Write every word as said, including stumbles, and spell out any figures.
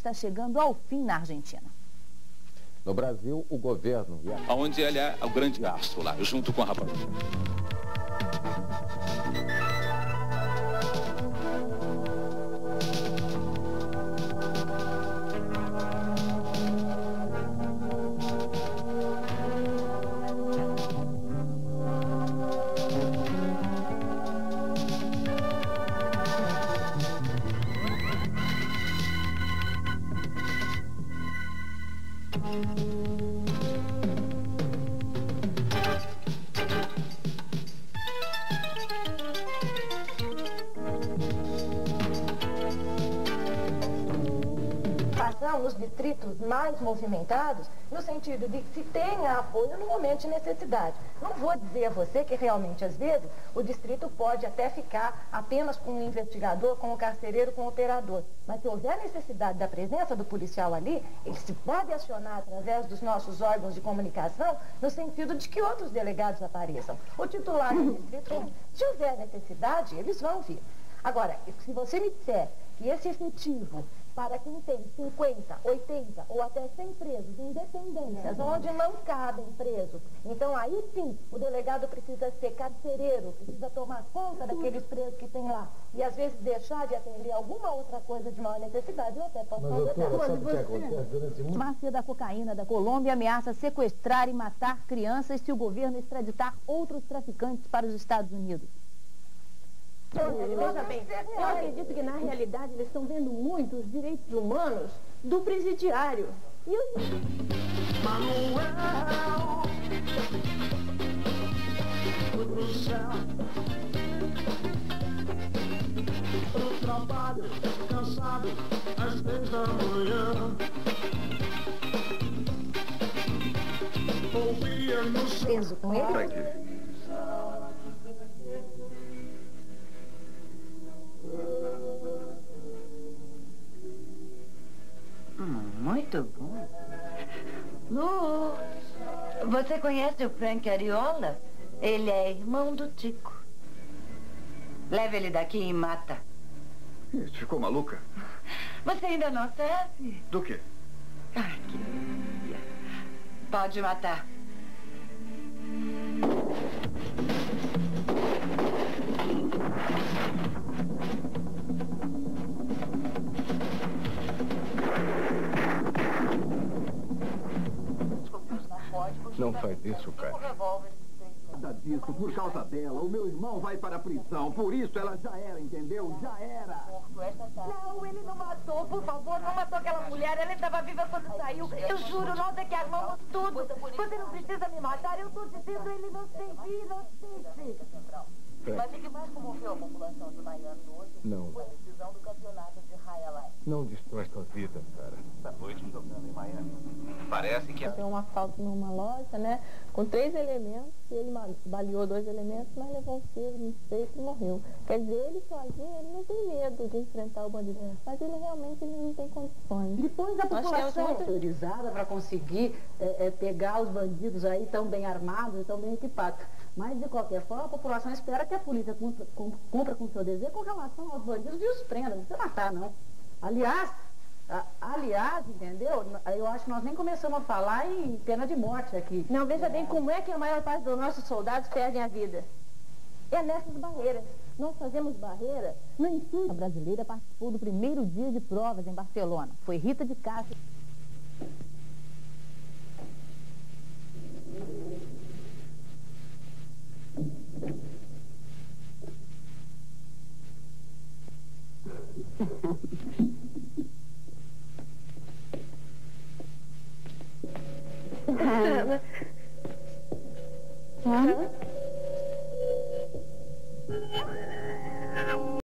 está chegando ao fim na Argentina. No Brasil, o governo... Onde ele é o grande astro lá, junto com a rapaz. Passam os distritos mais movimentados, no sentido de que se tenha apoio no momento de necessidade. Não vou dizer a você que realmente, às vezes, o distrito pode até ficar apenas com o investigador, com o carcereiro, com o operador. Mas se houver necessidade da presença do policial ali, ele se pode acionar através dos nossos órgãos de comunicação, no sentido de que outros delegados apareçam. O titular do distrito, se houver necessidade, eles vão vir. Agora, se você me disser que esse efetivo... para quem tem cinquenta, oitenta ou até cem presos em dependências, onde não cabem presos. Então, aí sim, o delegado precisa ser carcereiro, precisa tomar conta daqueles presos que tem lá. E, às vezes, deixar de atender alguma outra coisa de maior necessidade. Eu até posso fazer. Máfia da cocaína da Colômbia ameaça sequestrar e matar crianças se o governo extraditar outros traficantes para os Estados Unidos. Veja bem, eu acredito que na realidade eles estão vendo muito os direitos humanos do presidiário. E eu... Manuel, trabalho, cansado, às três da manhã. Peso com ele? Muito bom. Lu, você conhece o Frank Ariola? Ele é irmão do Tico. Leva ele daqui e mata. Ih, ficou maluca? Você ainda não sabe? Do quê? Ai, que delícia. Pode matar. Não faz isso, cara. Nada disso, por causa dela, o meu irmão vai para a prisão. Por isso ela já era, entendeu? Já era. Não, ele não matou, por favor, não matou aquela mulher. Ela estava viva quando saiu. Eu juro, nós é que armamos tudo. Você não precisa me matar, eu estou dizendo, ele inocente, inocente. Mas o que mais comoveu a população de Miami hoje foi a decisão do campeonato de Highlight. Não destrói sua vida, cara. Essa noite jogando em Miami. Parece que... Tem um assalto numa loja, né? Com três elementos, e ele baleou dois elementos, mas levou um tiro no peito e morreu. Quer dizer, ele sozinho, ele não tem medo de enfrentar o bandido. Mas ele realmente ele não tem condições. Depois a população é autorizada para conseguir é, é, pegar os bandidos aí tão bem armados e tão bem equipados. Mas, de qualquer forma, a população espera que a polícia cumpra, cumpra com o seu dever com relação aos bandidos e os prenda. Não precisa matar, não. Aliás, a, aliás, entendeu? Eu acho que nós nem começamos a falar em pena de morte aqui. Não, veja é. bem, como é que a maior parte dos nossos soldados perdem a vida? É nessas barreiras. Nós fazemos barreira no ensino. A brasileira participou do primeiro dia de provas em Barcelona. Foi Rita de Castro. Huh?